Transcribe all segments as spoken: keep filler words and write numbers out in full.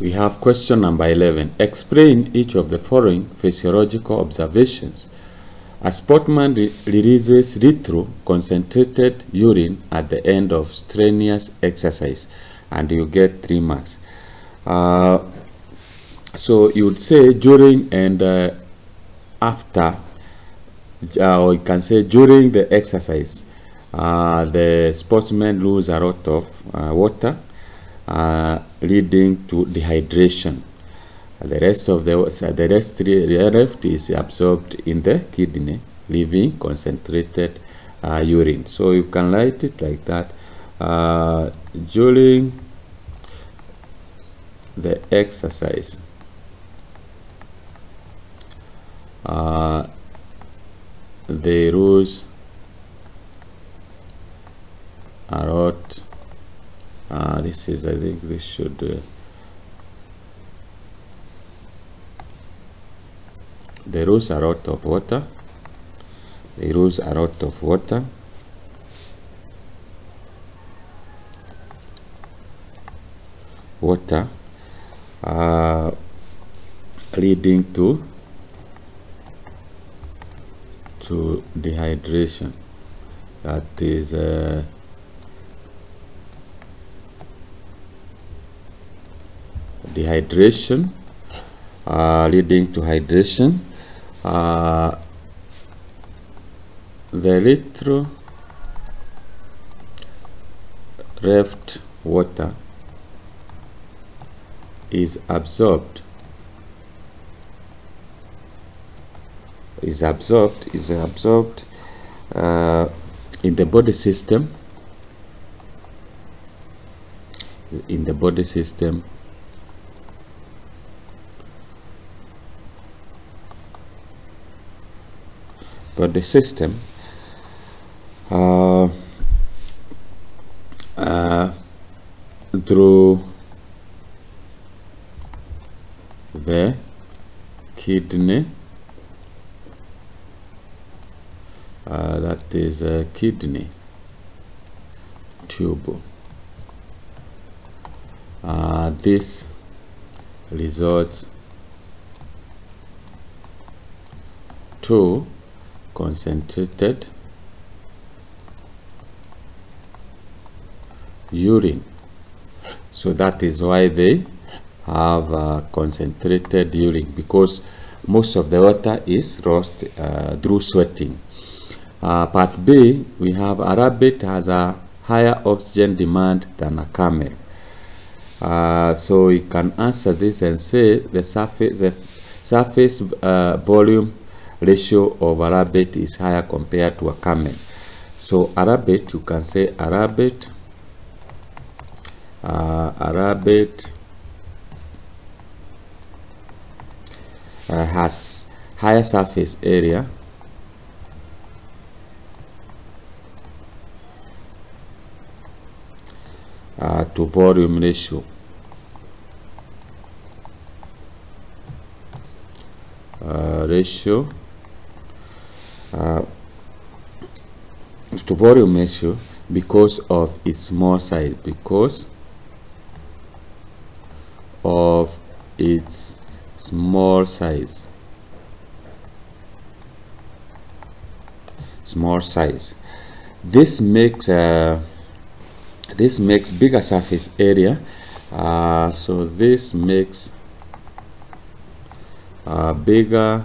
We have question number eleven. Explain each of the following physiological observations. A sportsman re releases retro concentrated urine at the end of strenuous exercise, and you get three marks. Uh, so you would say during and uh, after, uh, or you can say during the exercise, uh, the sportsmen lose a lot of uh, water, Uh, leading to dehydration. The rest of the the rest the rest is absorbed in the kidney, leaving concentrated uh, urine. So you can write it like that: uh, during the exercise, uh, they lose a lot. Uh, this is, I think this should uh, they lose a lot of water they lose a lot of water water uh, leading to to dehydration. That is uh, dehydration uh, leading to hydration. Uh, the retro left water is absorbed is absorbed is absorbed uh, in the body system in the body system the system uh, uh, through the kidney, uh, that is a kidney tube. Uh, this results to concentrated urine. So that is why they have uh, concentrated urine, because most of the water is lost uh, through sweating. Uh, part B, we have a rabbit has a higher oxygen demand than a camel. Uh, so we can answer this and say the surface the surface uh, volume ratio of a rabbit is higher compared to a camel. So a rabbit, you can say a rabbit uh, a rabbit uh, has higher surface area uh, to volume ratio uh, ratio Uh, to volume ratio because of its small size because of its small size small size this makes uh, this makes bigger surface area, uh, so this makes a bigger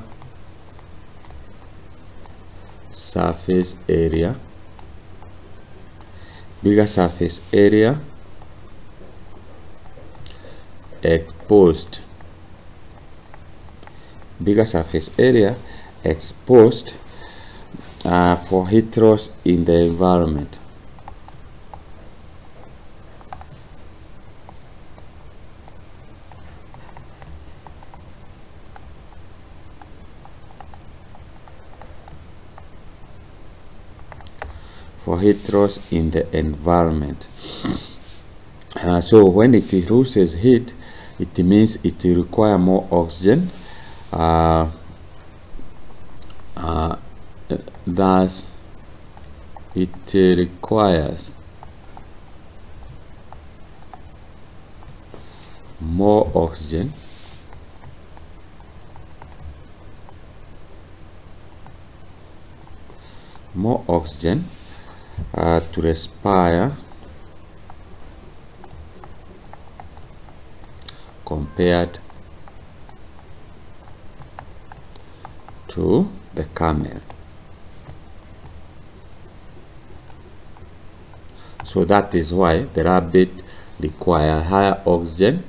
surface area bigger surface area exposed bigger surface area exposed uh, for heat loss in the environment. For heat loss in the environment. Uh, so when it loses heat, it means it will require more oxygen. Uh, uh, thus, it requires more oxygen, more oxygen uh, to respire compared to the camel. So that is why the rabbit require higher oxygen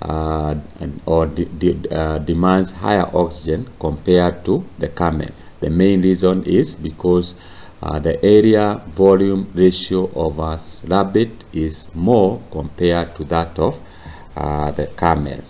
uh, and, or de de uh, demands higher oxygen compared to the camel. The main reason is because uh, the area volume ratio of a rabbit is more compared to that of uh, the camel.